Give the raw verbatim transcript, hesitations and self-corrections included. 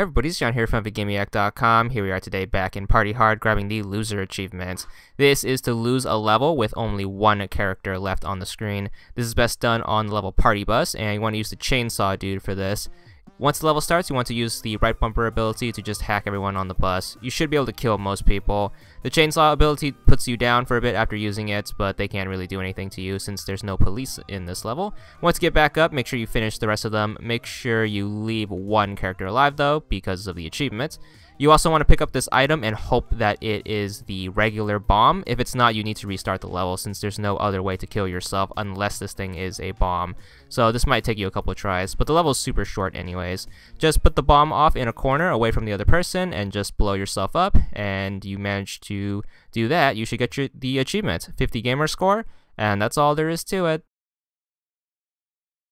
Hey everybody, it's John here from VidGamiac dot com. Here we are today back in Party Hard grabbing the Loser Achievement. This is to lose a level with only one character left on the screen. This is best done on the level Party Bus, and you want to use the Chainsaw Dude for this. Once the level starts, you want to use the right bumper ability to just hack everyone on the bus. You should be able to kill most people. The Chainsaw ability puts you down for a bit after using it, but they can't really do anything to you since there's no police in this level. Once you get back up, make sure you finish the rest of them. Make sure you leave one character alive though, because of the achievement. You also want to pick up this item and hope that it is the regular bomb. If it's not, you need to restart the level since there's no other way to kill yourself unless this thing is a bomb. So this might take you a couple of tries, but the level is super short anyways. Just put the bomb off in a corner away from the other person and just blow yourself up, and you manage to do that, you should get your, the achievement, fifty gamer score, and that's all there is to it.